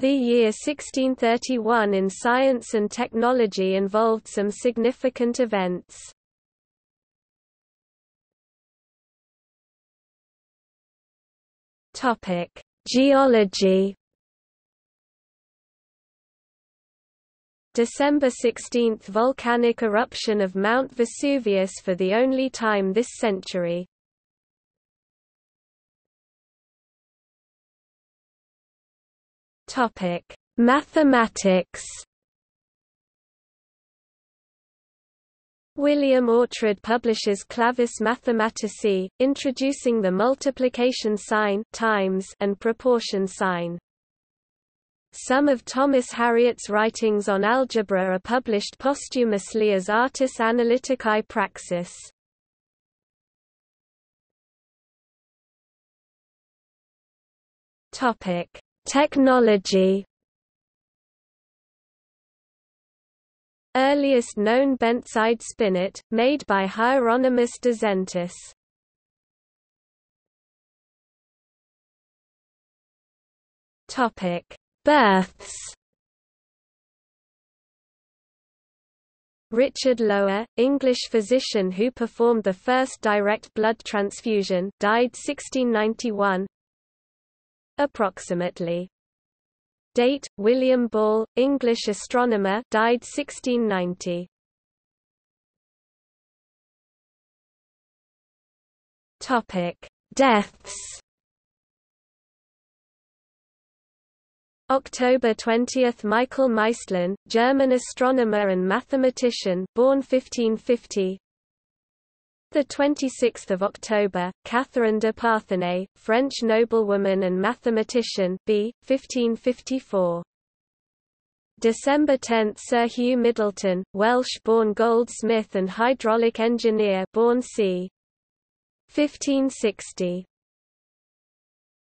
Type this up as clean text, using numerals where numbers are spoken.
The year 1631 in science and technology involved some significant events. Geology. December 16 – Volcanic eruption of Mount Vesuvius for the only time this century. Mathematics. William Oughtred publishes Clavis Mathematici, introducing the multiplication sign times and proportion sign. Some of Thomas Harriot's writings on algebra are published posthumously as Artis Analyticae Praxis. Technology. Earliest known bentside spinet, made by Hieronymus de Zentis. Births. Richard Lower, English physician who performed the first direct blood transfusion, died 1691. Approximately. Date: William Ball, English astronomer, died 1690. Deaths. October 20, Michael Meistlin, German astronomer and mathematician, born 1550. The 26th of October, Catherine de Parthenay, French noblewoman and mathematician, b. 1554. December 10, Sir Hugh Middleton, Welsh-born goldsmith and hydraulic engineer, born c. 1560.